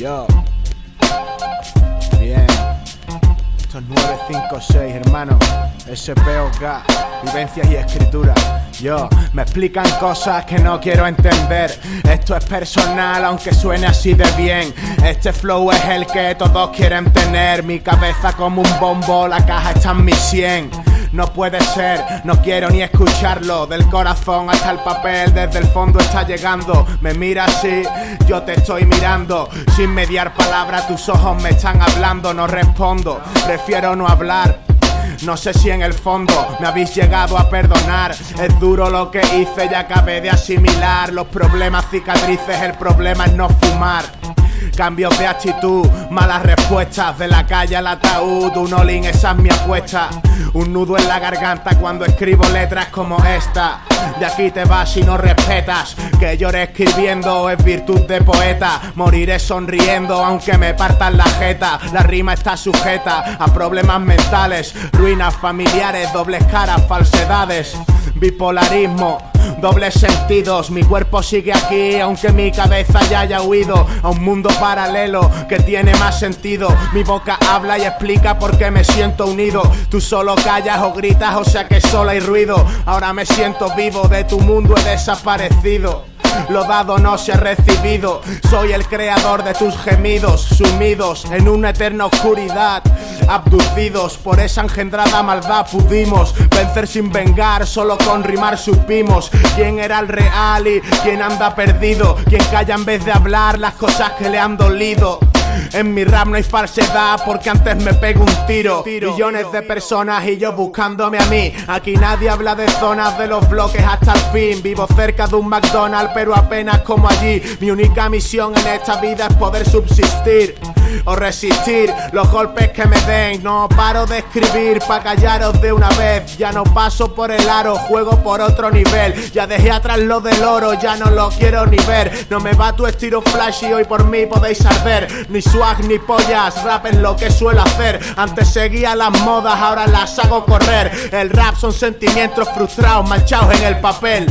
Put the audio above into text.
Yo. Bien. Estos 9, 5, 6, hermano. SPOK, vivencias y escrituras. Yo, me explican cosas que no quiero entender. Esto es personal, aunque suene así de bien. Este flow es el que todos quieren tener. Mi cabeza como un bombo, la caja está en mi 100. No puede ser, no quiero ni escucharlo. Del corazón hasta el papel, desde el fondo está llegando. Me mira así, yo te estoy mirando. Sin mediar palabra, tus ojos me están hablando. No respondo, prefiero no hablar. No sé si en el fondo me habéis llegado a perdonar. Es duro lo que hice y acabé de asimilar. Los problemas cicatrices, el problema es no fumar. Cambios de actitud, malas respuestas. De la calle al ataúd, un all-in, esa es mi apuesta. Un nudo en la garganta cuando escribo letras como esta. De aquí te vas si no respetas. Que llore escribiendo es virtud de poeta. Moriré sonriendo aunque me partan la jeta. La rima está sujeta a problemas mentales, ruinas familiares, dobles caras, falsedades, bipolarismo, dobles sentidos. Mi cuerpo sigue aquí aunque mi cabeza ya haya huido a un mundo paralelo que tiene más sentido. Mi boca habla y explica por qué me siento unido. Tú solo callas o gritas, o sea que solo hay ruido. Ahora me siento vivo, de tu mundo he desaparecido. Lo dado no se ha recibido. Soy el creador de tus gemidos, sumidos en una eterna oscuridad. Abducidos por esa engendrada maldad, pudimos vencer sin vengar, solo con rimar supimos quién era el real y quién anda perdido, quién calla en vez de hablar las cosas que le han dolido. En mi rap no hay falsedad porque antes me pego un tiro. Millones de personas y yo buscándome a mí. Aquí nadie habla de zonas, de los bloques hasta el fin. Vivo cerca de un McDonald's pero apenas como allí. Mi única misión en esta vida es poder subsistir o resistir los golpes que me den. No paro de escribir pa' callaros de una vez. Ya no paso por el aro, juego por otro nivel. Ya dejé atrás lo del oro, ya no lo quiero ni ver. No me va tu estilo flashy, hoy por mí podéis arder. Ni swag ni pollas, rap es lo que suelo hacer. Antes seguía las modas, ahora las hago correr. El rap son sentimientos frustrados manchados en el papel.